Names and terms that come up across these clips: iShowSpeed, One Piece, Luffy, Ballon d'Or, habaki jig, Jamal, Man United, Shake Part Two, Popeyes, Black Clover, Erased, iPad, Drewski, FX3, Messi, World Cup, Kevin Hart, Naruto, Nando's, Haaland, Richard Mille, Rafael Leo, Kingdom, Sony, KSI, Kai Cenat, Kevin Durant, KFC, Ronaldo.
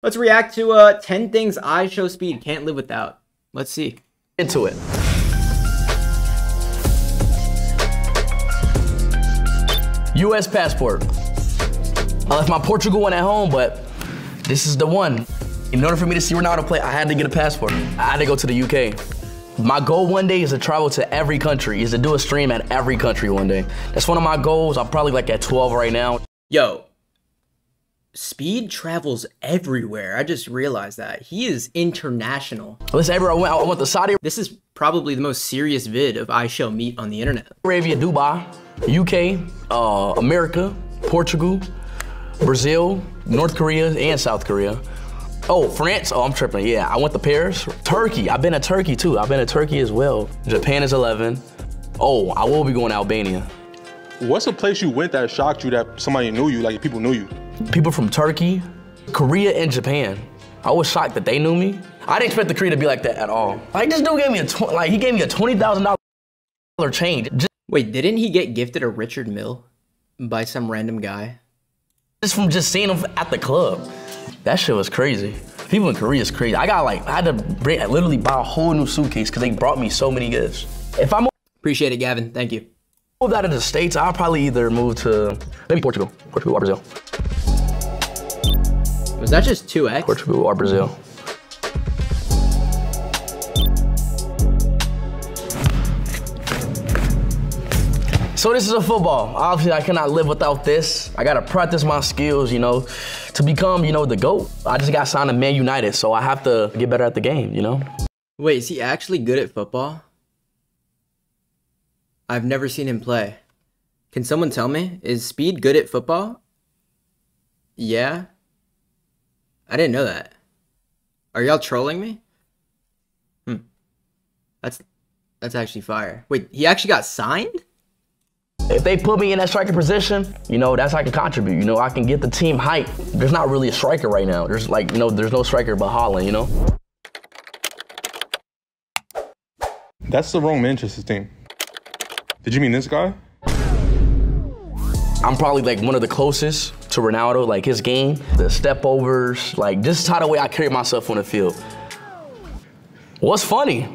Let's react to 10 things iShowSpeed can't live without. Let's see. Into it. U.S. passport. I left my Portugal one at home, but this is the one. In order for me to see Ronaldo play, I had to get a passport. I had to go to the U.K. My goal one day is to travel to every country, is to do a stream at every country one day. That's one of my goals. I'm probably like at 12 right now. Yo. Speed travels everywhere. I just realized that. He is international. Listen, everywhere I went to Saudi. This is probably the most serious vid of I Shall Meet on the internet. Arabia, Dubai, UK, America, Portugal, Brazil, North Korea, and South Korea. Oh, France. Oh, I'm tripping. Yeah, I went to Paris. Turkey. I've been to Turkey too. I've been to Turkey as well. Japan is 11. Oh, I will be going to Albania. What's a place you went that shocked you that somebody knew you, like people knew you? People from Turkey, Korea, and Japan. I was shocked that they knew me. I didn't expect the Korea to be like that at all. Like, this dude gave me a $20,000 change. Wait, didn't he get gifted a Richard Mille by some random guy? Just from just seeing him at the club. That shit was crazy. People in Korea is crazy. I literally buy a whole new suitcase because they brought me so many gifts. If I'm appreciate it, Gavin. Thank you. Moved out of the States, I'll probably either move to maybe Portugal or Brazil. Was that just 2x? Portugal or Brazil. So this is a football. Obviously, I cannot live without this. I gotta practice my skills, you know, to become, you know, the GOAT. I just got signed to Man United, so I have to get better at the game, you know? Wait, is he actually good at football? I've never seen him play. Can someone tell me? Is Speed good at football? Yeah? I didn't know that. Are y'all trolling me? That's actually fire. Wait, he actually got signed? If they put me in that striker position, you know, that's how I can contribute. You know, I can get the team hype. There's not really a striker right now. There's like, no, there's no striker but Haaland, you know? That's the wrong Manchester team. Did you mean this guy? I'm probably like one of the closest to Ronaldo, like his game, the step overs, like just how the way I carry myself on the field. What's funny?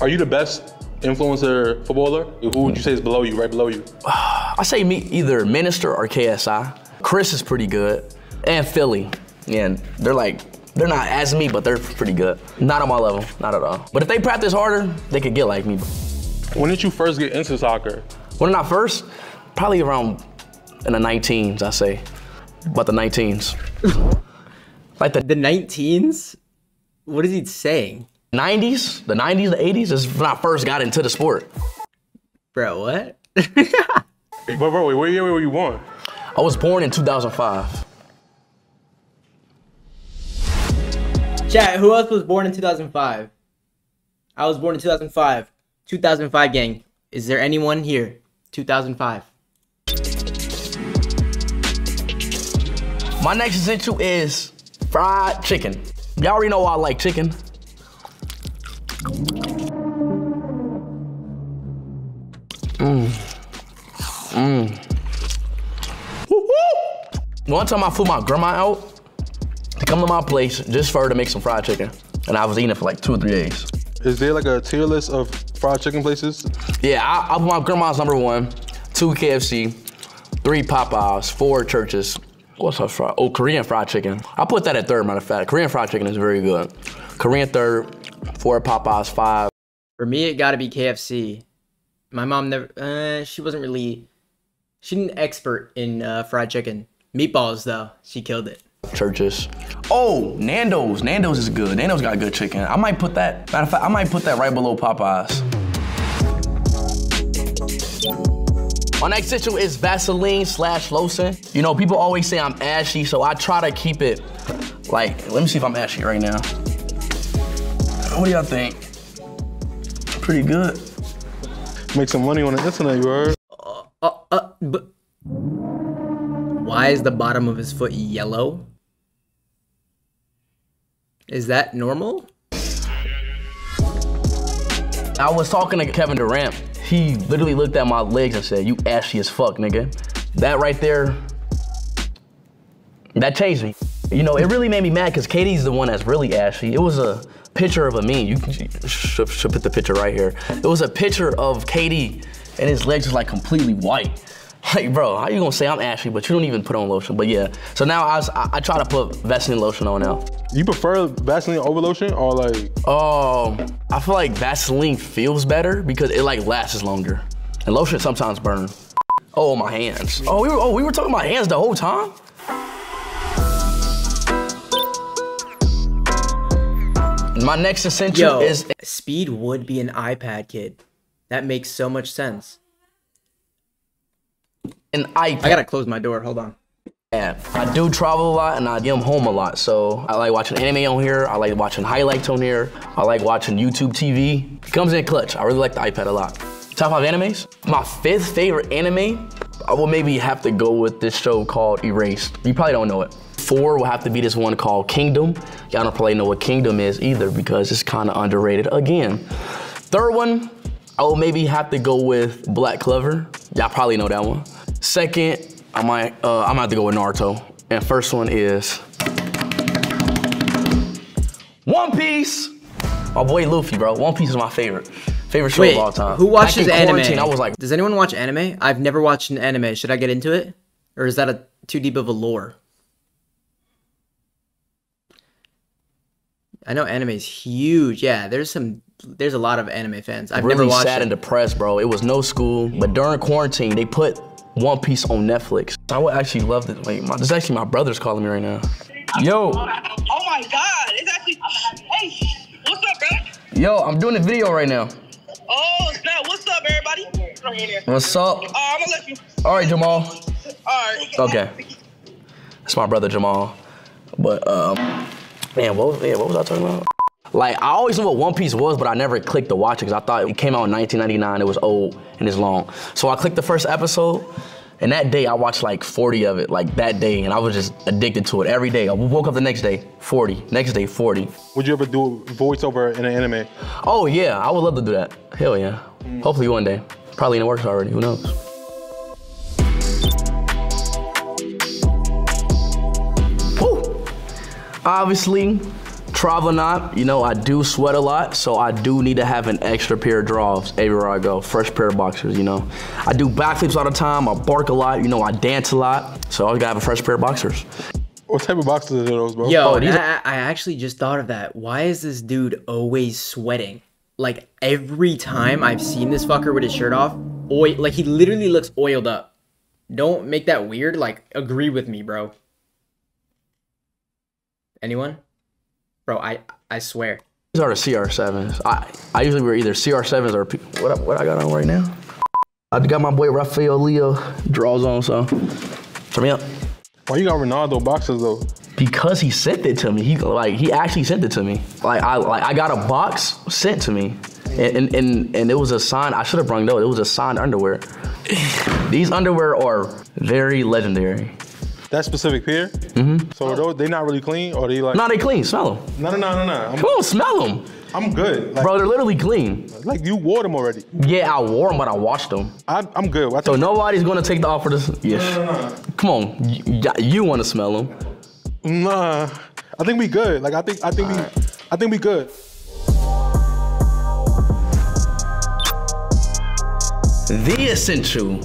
Are you the best influencer footballer? Who would you say is below you, right below you? I say me, either Minister or KSI. Chris is pretty good, and Philly. And they're like, they're not as me, but they're pretty good. Not on my level, not at all. But if they practice harder, they could get like me. When did you first get into soccer? When I first, probably around in the 19s, I say. About the 19s. Like the 19s? What is he saying? 90s, the 90s, the 80s is when I first got into the sport. Bro, what? Bro, wait, what year were you born? I was born in 2005. Chat, who else was born in 2005? I was born in 2005. 2005 gang. Is there anyone here? 2005. My next essential is fried chicken. Y'all already know I like chicken. Woo-hoo! One time I flew my grandma out to come to my place just for her to make some fried chicken. And I was eating it for like 2 or 3 days. Is there like a tier list of fried chicken places? Yeah, I my grandma's number 1, 2 KFC, 3 Popeyes, 4 Churches. What's up, fried? Oh, Korean fried chicken. I put that at 3rd, matter of fact. Korean fried chicken is very good. Korean 3rd, 4 Popeyes, 5. For me, it gotta be KFC. My mom never, she didn't an expert in fried chicken. Meatballs though, she killed it. Churches. Oh, Nando's. Nando's is good. Nando's got good chicken. I might put that, matter of fact, I might put that right below Popeyes. My next issue is Vaseline/lotion. You know, people always say I'm ashy, so I try to keep it like, let me see if I'm ashy right now. What do y'all think? Pretty good. Make some money on the internet, you heard? But why is the bottom of his foot yellow? Is that normal? I was talking to Kevin Durant. He literally looked at my legs and said, "You ashy as fuck, nigga." That right there, that changed me. You know, it really made me mad because Katie's the one that's really ashy. It was a picture of a meme. You should put the picture right here. It was a picture of Katie and his legs just like completely white. Like, bro, how you gonna say I'm ashy, but you don't even put on lotion? But yeah, so now I try to put Vaseline lotion on now. You prefer Vaseline over lotion or like? Oh, I feel like Vaseline feels better because it like lasts longer. And lotion sometimes burns. Oh, my hands. Oh, we were talking about hands the whole time? My next essential is... Speed would be an iPad kid. That makes so much sense. An iPad. I gotta close my door, hold on. Yeah, I do travel a lot and I am home a lot. So I like watching anime on here. I like watching highlights on here. I like watching YouTube TV. It comes in clutch. I really like the iPad a lot. Top 5 animes. My 5th favorite anime, I will maybe have to go with this show called Erased. You probably don't know it. 4 will have to be this one called Kingdom. Y'all don't probably know what Kingdom is either because it's kind of underrated again. 3rd one, I will maybe have to go with Black Clover. Y'all probably know that one. 2nd, I might have to go with Naruto. And 1st one is One Piece. My boy Luffy, bro. One Piece is my favorite show of all time. Who watches anime? I was like, does anyone watch anime? I've never watched an anime. Should I get into it? Or is that too deep of a lore? I know anime is huge. Yeah, there's a lot of anime fans. I've never watched it. Really sad and depressed, bro. It was no school, but during quarantine, they put One Piece on Netflix. I would actually love this. Wait, this is actually my brother's calling me right now. Yo. Oh my God, it's actually, hey, what's up, bro? Yo, I'm doing a video right now. Oh, snap, what's up, everybody? What's up? I'm gonna let you. All right, Jamal. All right. Okay. That's my brother, Jamal. But, man, what was I talking about? Like, I always knew what One Piece was, but I never clicked to watch it because I thought it came out in 1999, it was old and it's long. So I clicked the 1st episode, and that day I watched like 40 of it, like that day, and I was just addicted to it every day. I woke up the next day, 40, next day, 40. Would you ever do voiceover in an anime? Oh yeah, I would love to do that. Hell yeah. Hopefully one day. Probably in the works already, who knows? Woo! Obviously, traveling up, you know, I do sweat a lot, so I do need to have an extra pair of drawers everywhere I go, fresh pair of boxers, you know. I do backflips all the time, I bark a lot, you know, I dance a lot, so I always gotta have a fresh pair of boxers. What type of boxers are those, bro? Yo, I actually just thought of that. Why is this dude always sweating? Like, every time I've seen this fucker with his shirt off, like, he literally looks oiled up. Don't make that weird, like, agree with me, bro. Anyone? Bro, I swear. These are the CR7s. I usually wear either CR7s or what I got on right now. I got my boy Rafael Leo draws on, so turn me up. Why you got Ronaldo boxes though? Because he sent it to me. He actually sent it to me. Like I got a box sent to me, and it was a signed. I should have brought those. It was a signed underwear. These underwear are very legendary. That specific pair? Mm-hmm. So those, they not really clean, or they like? No, they clean, smell them. No. Come on, smell them. I'm good. Like, bro, they're literally clean. Like you wore them already. Yeah, I wore them, but I washed them. I'm good. So nobody's gonna take the offer to, yes. No. Come on, you wanna smell them. Nah, I think we good. Like I think we good. The essential.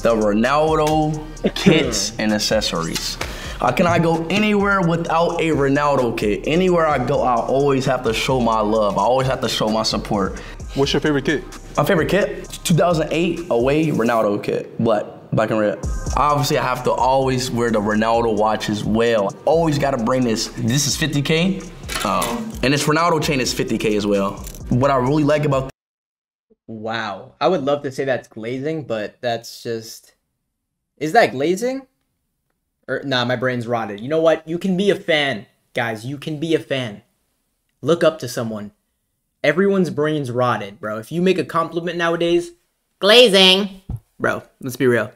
The Ronaldo kits and accessories. I cannot go anywhere without a Ronaldo kit. Anywhere I go, I always have to show my love. I always have to show my support. What's your favorite kit? My favorite kit? 2008 away Ronaldo kit, black and red. Obviously, I have to always wear the Ronaldo watch as well. Always gotta bring this. This is 50K, and this Ronaldo chain is 50K as well. What I really like about wow. I would love to say that's glazing, but that's just... Is that glazing? Or nah, my brain's rotted. You know what? You can be a fan, guys. You can be a fan. Look up to someone. Everyone's brain's rotted, bro. If you make a compliment nowadays, glazing. Bro, let's be real.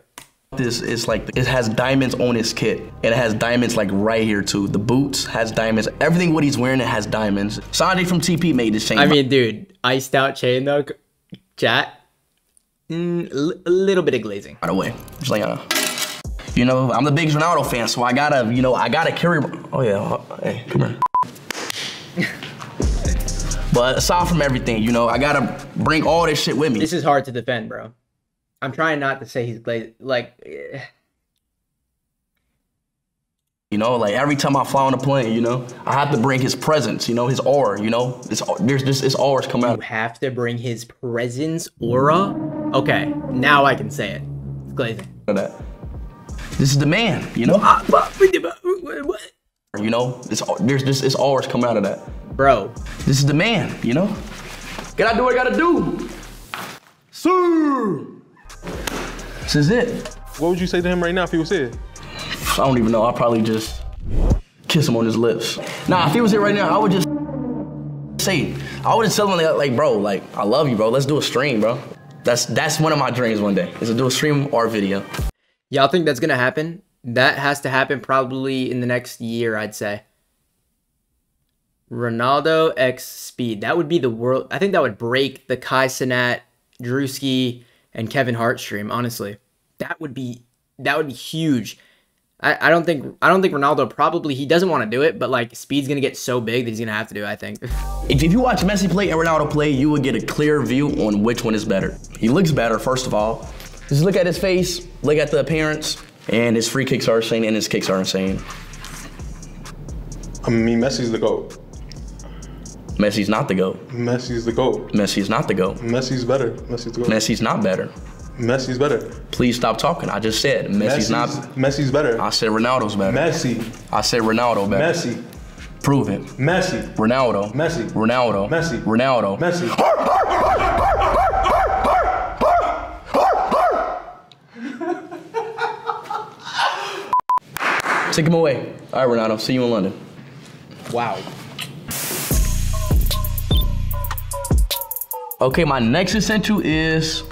This is like, it has diamonds on his kit. And it has diamonds like right here too. The boots has diamonds. Everything what he's wearing, it has diamonds. Sanjay from TP made this chain. I mean, dude, iced out chain though. Chat, a little bit of glazing. By the way, just like, You know, I'm the biggest Ronaldo fan, so I gotta, you know, I gotta carry. Oh yeah, hey, come here. But aside from everything, you know, I gotta bring all this shit with me. This is hard to defend, bro. I'm trying not to say he's glazed, like. You know, like every time I fly on a plane, you know, I have to bring his presence, you know, his aura, you know, his aura's come out. You have to bring his presence, aura? Okay, now I can say it. It's glazing. This is the man, you know? What? You know, his aura's come out of that. Bro, this is the man, you know? Gotta do what I gotta do. Sir! This is it. What would you say to him right now if he was here? I don't even know. I'll probably just kiss him on his lips. Nah, if he was here right now, I would just say, I would just tell him, like, bro, like, I love you, bro. Let's do a stream, bro. That's one of my dreams one day, is to do a stream or a video. Y'all think that's gonna happen? That has to happen probably in the next year, I'd say. Ronaldo X Speed. That would be the world. I think that would break the Kai Cenat, Drewski, and Kevin Hart stream. Honestly, that would be huge. I don't think Ronaldo probably, he doesn't want to do it, but like Speed's gonna get so big that he's gonna have to do it, I think. If you watch Messi play and Ronaldo play, you would get a clear view on which one is better. He looks better, first of all. Just look at his face, look at the appearance, and his free kicks are insane, and his kicks are insane. I mean, Messi's the GOAT. Messi's not the GOAT. Messi's the GOAT. Messi's not the GOAT. Messi's better. Messi's the GOAT. Messi's not better. Messi's better. Please stop talking. I just said Messi's not. Messi's better. I said Ronaldo's better. Messi. I said Ronaldo better. Messi. Prove it. Messi. Ronaldo. Messi. Ronaldo. Messi. Ronaldo. Messi. Take him away. All right, Ronaldo. See you in London. Wow. Okay, my next essential is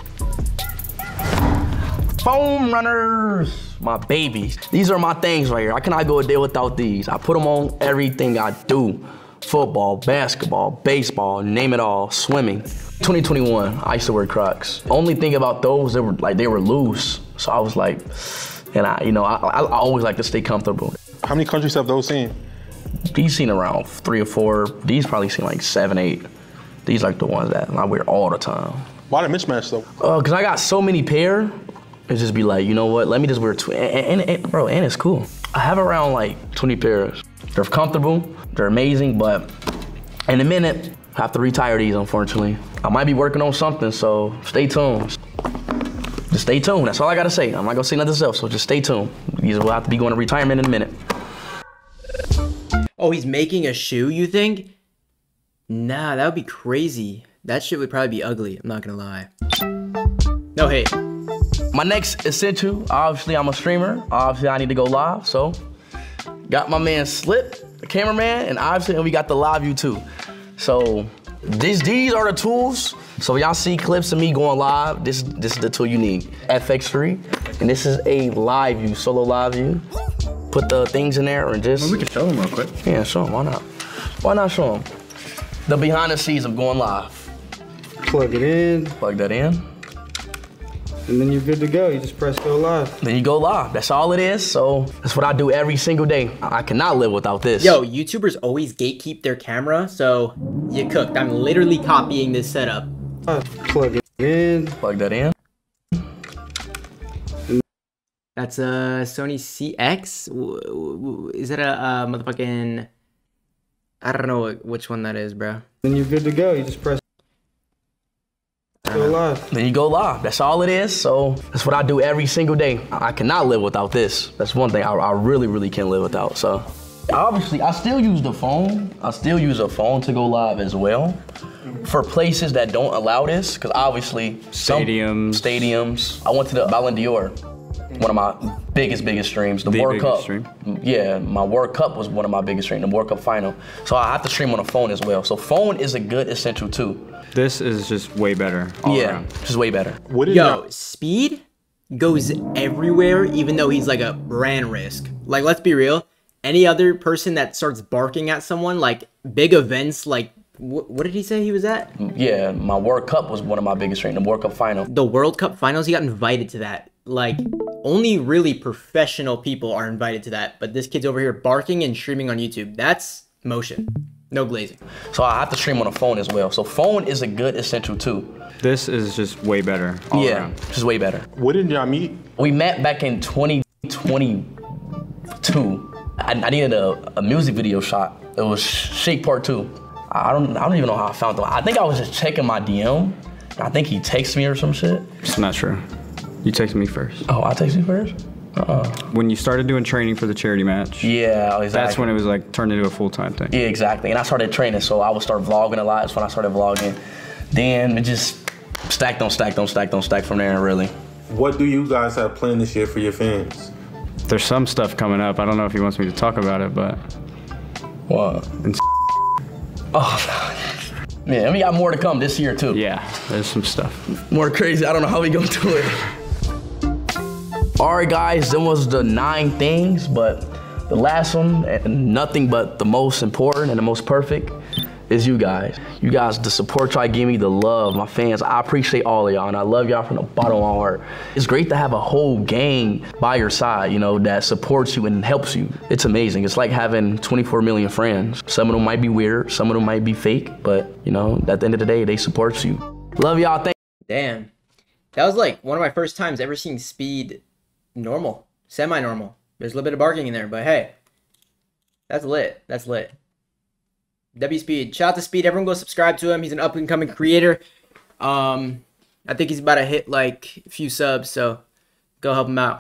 foam runners, my babies. These are my things right here. I cannot go a day without these. I put them on everything I do. Football, basketball, baseball, name it all, swimming. 2021, I used to wear Crocs. Only thing about those, they were loose. So I was like, and I always like to stay comfortable. How many countries have those seen? These seen around 3 or 4. These probably seen like 7, 8. These like the ones that I wear all the time. Why the mismatch though? Cause I got so many pair, it just be like, you know what? Let me just wear two. Bro, and it's cool. I have around like 20 pairs. They're comfortable, they're amazing, but in a minute, I have to retire these, unfortunately. I might be working on something, so stay tuned. Just stay tuned, that's all I gotta say. I'm not gonna say nothing else, so just stay tuned. These will have to be going to retirement in a minute. Oh, he's making a shoe, you think? Nah, that would be crazy. That shit would probably be ugly, I'm not gonna lie. No hate. My next essential, obviously I'm a streamer. Obviously I need to go live, so. Got my man Slip, the cameraman, and obviously and we got the live view too. So these are the tools. So y'all see clips of me going live, this is the tool you need. FX3, and this is a live view, solo live view. Put the things in there and just. Well, we can show them real quick. Yeah, show them, why not? Why not show them? The behind the scenes of going live. Plug it in. Plug that in. And then you're good to go. You just press go live. Then you go live. That's all it is. So that's what I do every single day. I cannot live without this. Yo, YouTubers always gatekeep their camera, so you cooked. I'm literally copying this setup. Plug it in. Plug that in. That's a Sony CX. Is that a motherfucking? I don't know which one that is, bro. Then you're good to go. You just press go live. Then you go live. That's all it is. So that's what I do every single day. I cannot live without this. That's one thing I really, really can't live without. So obviously, I still use the phone. I still use a phone to go live as well for places that don't allow this. Because obviously, stadiums. I went to the Ballon d'Or. One of my biggest streams, the World Cup. Stream? Yeah, my World Cup was one of my biggest streams, the World Cup final. So I have to stream on a phone as well. So phone is a good essential too. This is just way better all around. Yeah, just way better. Yo, Speed goes everywhere even though he's like a brand risk. Like, let's be real. Any other person that starts barking at someone, like big events like, what did he say he was at? Yeah, my World Cup was one of my biggest streams, the World Cup final. The World Cup finals, he got invited to that. Like, Only really professional people are invited to that, but this kid's over here barking and streaming on YouTube. That's motion, no glazing. So I have to stream on a phone as well. So phone is a good essential too. This is just way better all around. Just way better. Where did y'all meet? We met back in 2022. I needed a music video shot. It was Shake Part Two. I don't even know how I found him. I think I was just checking my DM. I think he texted me or some shit. It's not true. You texted me first. Oh, I texted you first? When you started doing training for the charity match. Yeah, exactly. That's when it was like turned into a full-time thing. Yeah, exactly. And I started training, so I would start vlogging a lot. That's when I started vlogging. Then it just stacked on stacked on stacked on stacked from there, really. What do you guys have planned this year for your fans? There's some stuff coming up. I don't know if he wants me to talk about it, but... What? Oh, no. Man, we got more to come this year, too. Yeah, there's some stuff. More crazy. I don't know how we gonna do it. All right, guys, that was the 9 things, but the last one, and nothing but the most important and the most perfect is you guys. You guys, the support y'all give me, the love, my fans, I appreciate all of y'all, and I love y'all from the bottom of my heart. It's great to have a whole gang by your side, you know, that supports you and helps you. It's amazing. It's like having 24 million friends. Some of them might be weird, some of them might be fake, but, you know, at the end of the day, they support you. Love y'all, thank you. Damn, that was like one of my first times ever seeing Speed normal, semi-normal. There's a little bit of barking in there, but hey, that's lit. That's lit. WSpeed, shout out to Speed. Everyone go subscribe to him. He's an up-and-coming creator. I think he's about to hit like a few subs, so go help him out.